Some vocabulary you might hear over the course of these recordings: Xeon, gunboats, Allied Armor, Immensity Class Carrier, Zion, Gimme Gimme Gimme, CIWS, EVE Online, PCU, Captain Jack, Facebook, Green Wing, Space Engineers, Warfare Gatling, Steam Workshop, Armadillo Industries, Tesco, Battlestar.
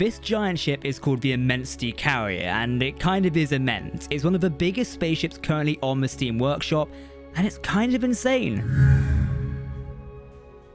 This giant ship is called the Immensity Carrier, and it kind of is immense. It's one of the biggest spaceships currently on the Steam Workshop, and it's kind of insane.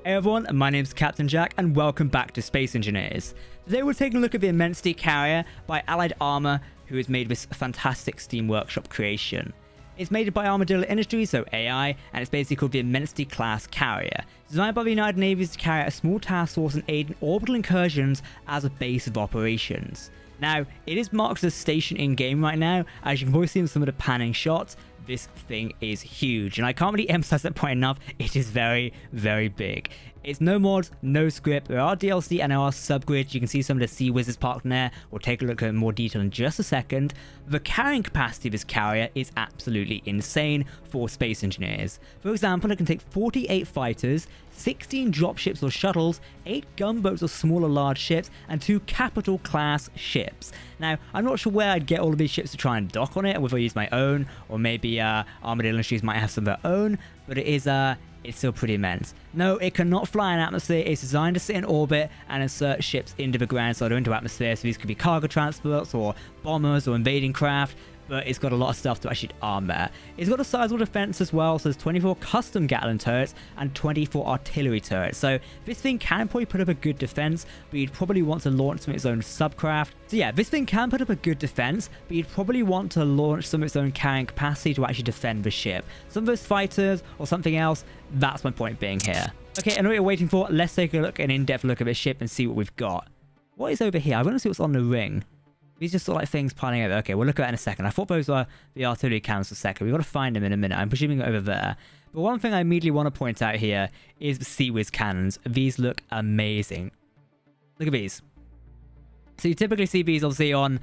Hey everyone, my name's Captain Jack and welcome back to Space Engineers. Today we're taking a look at the Immensity Carrier by Allied Armor, who has made this fantastic Steam Workshop creation. It's made by Armadillo Industries, so AI, and it's basically called the Immensity Class Carrier. Designed by the United Navies to carry out a small task force and aid in orbital incursions as a base of operations. Now, it is marked as a station in game right now, as you can probably see in some of the panning shots. This thing is huge, and I can't really emphasize that point enough. It is very, very big. It's no mods, no script. There are DLC and there are subgrids. You can see some of the CIWS parked in there. We'll take a look at it in more detail in just a second. The carrying capacity of this carrier is absolutely insane for Space Engineers. For example, it can take 48 fighters, 16 dropships or shuttles, 8 gunboats or smaller large ships, and 2 capital class ships. Now, I'm not sure where I'd get all of these ships to try and dock on it, whether I use my own, or maybe Armadillo Industries might have some of their own, but it is it's still pretty immense. No, it cannot fly in atmosphere. It's designed to sit in orbit and insert ships into the ground, so into atmosphere, so these could be cargo transports or bombers or invading craft, but it's got a lot of stuff to actually arm there. It's got a sizable defense as well, so there's 24 custom Gatling turrets and 24 artillery turrets. So this thing can probably put up a good defense, but you'd probably want to launch some of its own subcraft. So yeah, this thing can put up a good defense, but you'd probably want to launch some of its own carrying capacity to actually defend the ship. Some of those fighters or something else, that's my point being here. Okay, and what you're waiting for, let's take a look, an in-depth look at this ship and see what we've got. What is over here? I want to see what's on the ring. These are just sort of like things piling over. Okay, we'll look at that in a second. I thought those were the artillery cannons for a second. We've got to find them in a minute. I'm presuming over there. But one thing I immediately want to point out here is the CIWS cannons. These look amazing. Look at these. So you typically see these obviously on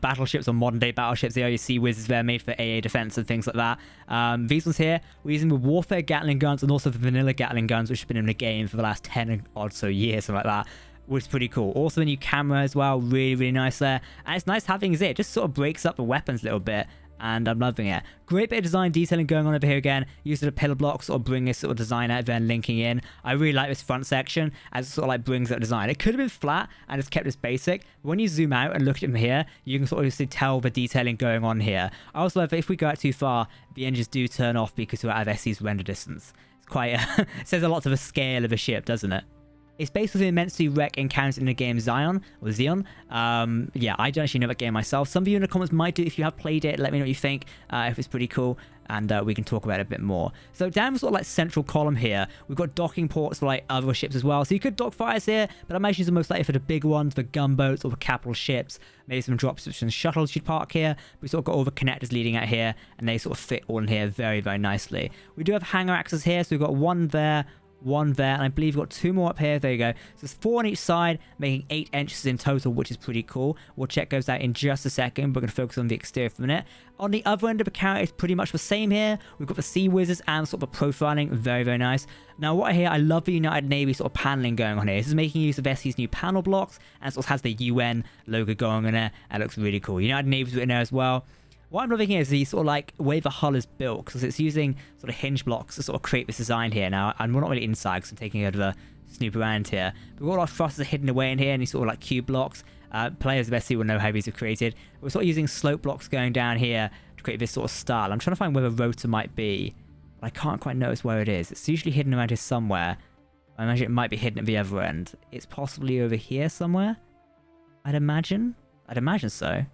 battleships, on modern day battleships. They are your CIWS, they're made for AA defense and things like that. These ones here, we're using the Warfare Gatling guns and also the vanilla Gatling guns, which have been in the game for the last 10 odd so years, something like that. Which is pretty cool. Also, the new camera as well, really, really nice there. And it's nice having it. It just sort of breaks up the weapons a little bit, and I'm loving it. Great bit of design detailing going on over here again. Use the pillar blocks or bring this sort of design out there and linking in. I really like this front section as it sort of like brings up design. It could have been flat and it's kept this basic. But when you zoom out and look at them here, you can sort of obviously tell the detailing going on here. I also love that if we go out too far, the engines do turn off because we're out of SC's render distance. It's quite it says a lot to the scale of a ship, doesn't it? It's based on the Immensity Wreck encounters in the game Zion, or Xeon. Yeah, I don't actually know that game myself. Some of you in the comments might do. If you have played it, let me know what you think, if it's pretty cool, and we can talk about it a bit more. So down the sort of like central column here, we've got docking ports for like other ships as well. So you could dock fighters here, but I imagine it's most likely for the big ones, the gunboats or the capital ships. Maybe some dropships and shuttles you'd park here. We sort of got all the connectors leading out here, and they sort of fit all in here very, very nicely. We do have hangar axes here, so we've got one there, and I believe we've got 2 more up here. There you go. So it's 4 on each side, making 8 entrances in total, which is pretty cool. We'll check those out in just a second. We're going to focus on the exterior for a minute. On the other end of the carrier, it's pretty much the same here. We've got the CIWS and sort of the profiling. Very, very nice. Now, what I hear, I love the United Navy sort of paneling going on here. This is making use of SC's new panel blocks, and sort of has the UN logo going on there. That looks really cool. United Navy's written there as well. What I'm loving here is the sort of like way the hull is built, because it's using sort of hinge blocks to sort of create this design here. Now, I'm not really inside because I'm taking over the snoop around here. But all our thrusters are hidden away in here, and these sort of like cube blocks. Players of SC will know how these are created. We're sort of using slope blocks going down here to create this sort of style. I'm trying to find where the rotor might be, but I can't quite notice where it is. It's usually hidden around here somewhere. I imagine it might be hidden at the other end. It's possibly over here somewhere, I'd imagine. I'd imagine so.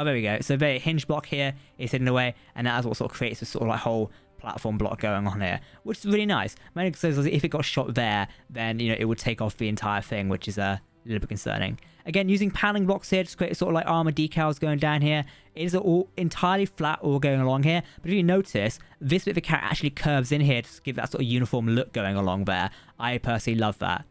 Oh, there we go. So the hinge block here is hidden away, and that's what sort of creates this sort of like whole platform block going on here, which is really nice. Mainly because if it got shot there, then you know it would take off the entire thing, which is a little bit concerning. Again, using paneling blocks here to create sort of like armor decals going down here. It is all entirely flat all going along here, but if you notice, this bit of the carrot actually curves in here to give that sort of uniform look going along there. I personally love that.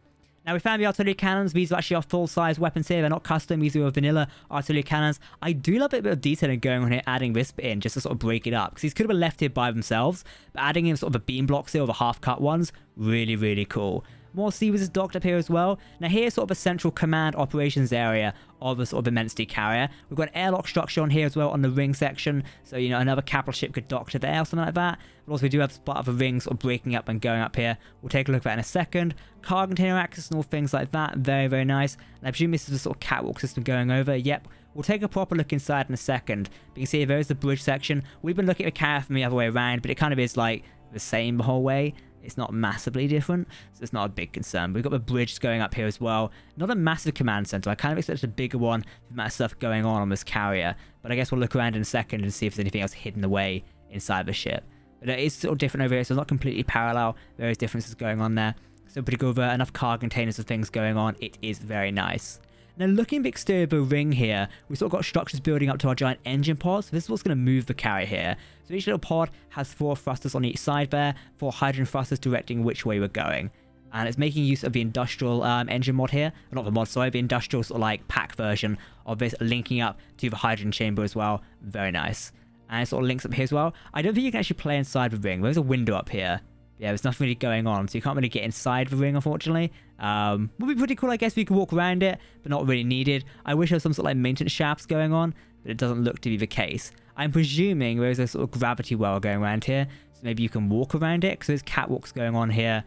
Now, we found the artillery cannons. These are actually our full-size weapons here. They're not custom. These are vanilla artillery cannons. I do love a bit of detailing going on here, adding this bit in just to sort of break it up. Because these could have been left here by themselves, but adding in sort of the beam blocks here, or the half-cut ones, really, really cool. More CIWS is docked up here as well. Now here's sort of a central command operations area of a sort of Immensity carrier. We've got an airlock structure on here as well on the ring section. So, you know, another capital ship could dock to there or something like that. But also we do have part of a ring sort of breaking up and going up here. We'll take a look at that in a second. Cargo container access and all things like that. Very, very nice. And I presume this is a sort of catwalk system going over. Yep. We'll take a proper look inside in a second. But you can see there is the bridge section. We've been looking at the carrier from the other way around, but it kind of is like the same the whole way. It's not massively different, so it's not a big concern. We've got the bridge going up here as well. Not a massive command center. I kind of expected a bigger one, the amount of stuff going on this carrier. But I guess we'll look around in a second and see if there's anything else hidden away inside the ship. But it is sort of different over here, so it's not completely parallel. There is differences going on there. So pretty good. Enough cargo containers and things going on. It is very nice. Now looking at the exterior of the ring here, we've sort of got structures building up to our giant engine pods. So this is what's going to move the carrier here. So each little pod has 4 thrusters on each side there, 4 hydrogen thrusters directing which way we're going. And it's making use of the industrial engine mod here. Not the mod, sorry, the industrial sort of like pack version of this, linking up to the hydrogen chamber as well. Very nice. And it sort of links up here as well. I don't think you can actually play inside the ring. There's a window up here. Yeah, there's nothing really going on, so you can't really get inside the ring, unfortunately. Would be pretty cool, I guess, if you could walk around it, but not really needed. I wish there was some sort of like maintenance shafts going on, but it doesn't look to be the case. I'm presuming there is a sort of gravity well going around here, so maybe you can walk around it, because there's catwalks going on here,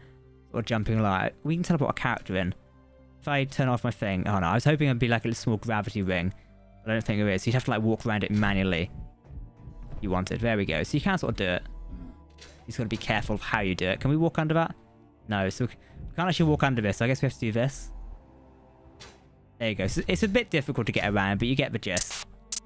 or jumping light. We can teleport a character in. If I turn off my thing... Oh, no, I was hoping it'd be like a small gravity ring. I don't think there is, so you'd have to like walk around it manually. You want it. There we go. So you can sort of do it. You've got to be careful of how you do it. Can we walk under that? No, so we can't actually walk under this. So I guess we have to do this. There you go. So it's a bit difficult to get around, but you get the gist.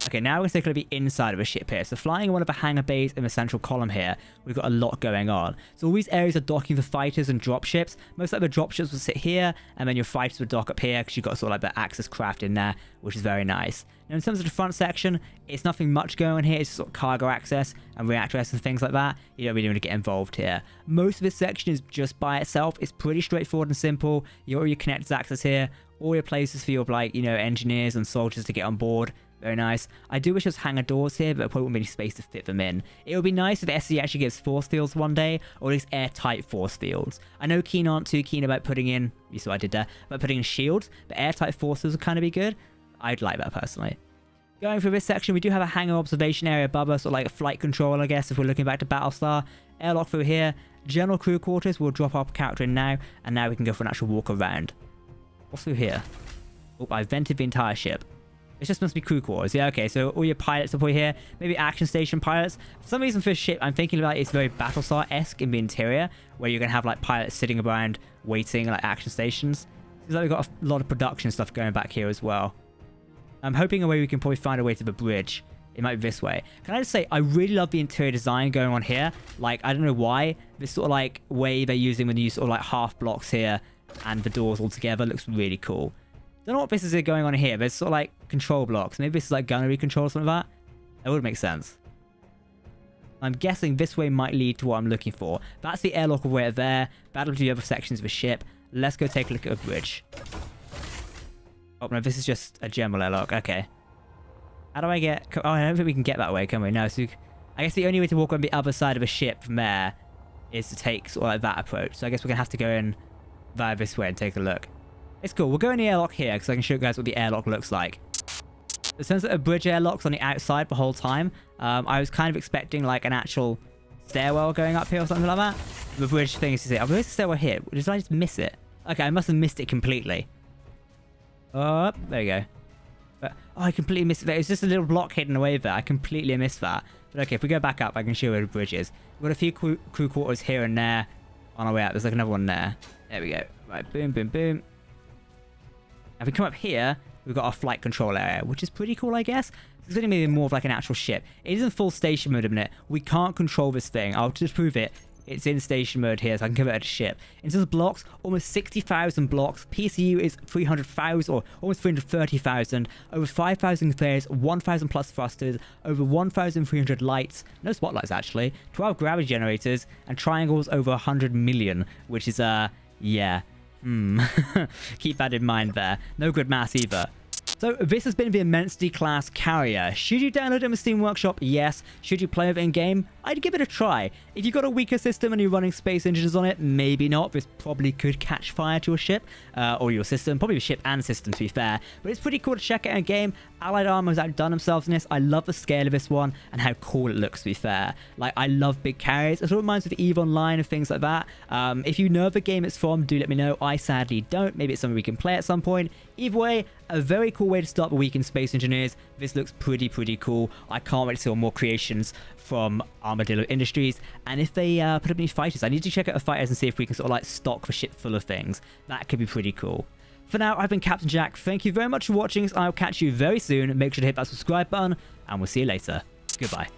Okay, now we're going to be inside of a ship here. So flying in one of the hangar bays in the central column here, we've got a lot going on. So all these areas are docking for fighters and dropships. Most of the dropships will sit here, and then your fighters will dock up here because you've got sort of like the Axis craft in there, which is very nice. Now in terms of the front section, it's nothing much going on here. It's just sort of cargo access and reactors and things like that. You don't really want to get involved here. Most of this section is just by itself. It's pretty straightforward and simple. You already connect access here. All your places for your like, you know, engineers and soldiers to get on board. Very nice. I do wish there was hangar doors here, but there probably wouldn't be any space to fit them in. It would be nice if SE actually gives force fields one day, or at least airtight force fields. I know Keen aren't too keen about putting in, you saw what I did there, about putting in shields, but airtight force fields would kind of be good. I'd like that personally. Going through this section, we do have a hangar observation area above us, or like a flight control, I guess, if we're looking back to Battlestar. Airlock through here. General crew quarters, we'll drop our character in now, and now we can go for an actual walk around. What's through here? Oh, I vented the entire ship. It just must be crew quarters. Yeah, okay, so all your pilots are probably here. Maybe action station pilots. For some reason for this ship, I'm thinking about it's very Battlestar-esque in the interior, where you're going to have like pilots sitting around waiting like action stations. Seems like we've got a lot of production stuff going back here as well. I'm hoping a way we can probably find a way to the bridge. It might be this way. Can I just say, I really love the interior design going on here. Like, I don't know why. This sort of like way they're using when you use sort of like half blocks here and the doors all together looks really cool. Don't know what this is going on here. There's sort of like control blocks. Maybe this is like gunnery control or something like that. That would make sense. I'm guessing this way might lead to what I'm looking for. That's the airlock over there. That'll do the other sections of the ship. Let's go take a look at the bridge. Oh no, this is just a general airlock. Okay. How do I get... Oh, I don't think we can get that way, can we? No, so I guess the only way to walk on the other side of a ship from there is to take sort of like that approach. So I guess we're going to have to go in via this way and take a look. It's cool. We'll go in the airlock here because I can show you guys what the airlock looks like. It sounds like a bridge airlock's on the outside the whole time. I was kind of expecting like an actual stairwell going up here or something like that. The bridge thing is to say, oh, there's a stairwell here. Did I just miss it? Okay, I must have missed it completely. Up. There we go. But, oh, I completely missed it. There. It's just a little block hidden away there. I completely missed that. But okay, if we go back up, I can show you where the bridge is. We've got a few crew quarters here and there on our way up. There's like another one there. There we go. Right, boom, boom, boom. If we come up here, we've got our flight control area, which is pretty cool, I guess. It's going to be more of like an actual ship. It is in full station mode a minute. We can't control this thing. I'll just prove it. It's in station mode here, so I can convert it to ship. In terms of blocks, almost 60,000 blocks. PCU is 300,000, or almost 330,000. Over 5,000 conveyors, 1,000 plus thrusters, over 1,300 lights. No spotlights, actually. 12 gravity generators, and triangles over 100 million, which is, yeah... Keep that in mind there. No grid mass either. So this has been the Immensity Class Carrier. Should you download it in Steam Workshop? Yes. Should you play with it in game? I'd give it a try. If you've got a weaker system and you're running Space Engineers on it, maybe not. This probably could catch fire to your ship or your system. Probably your ship and system, to be fair. But it's pretty cool to check out in game. Allied Armor has outdone themselves in this. I love the scale of this one and how cool it looks, to be fair. Like, I love big carriers. It sort of reminds me of EVE Online and things like that. If you know the game it's from, do let me know. I sadly don't. Maybe it's something we can play at some point. Either way, a very cool way to start the week in Space Engineers. This looks pretty cool. I can't wait to see more creations from Armadillo Industries, and if they put up any fighters, I need to check out the fighters and see if we can sort of like stock the ship full of things. That could be pretty cool. For now, I've been Captain Jack. Thank you very much for watching. I'll catch you very soon. Make sure to hit that subscribe button, and we'll see you later. Goodbye.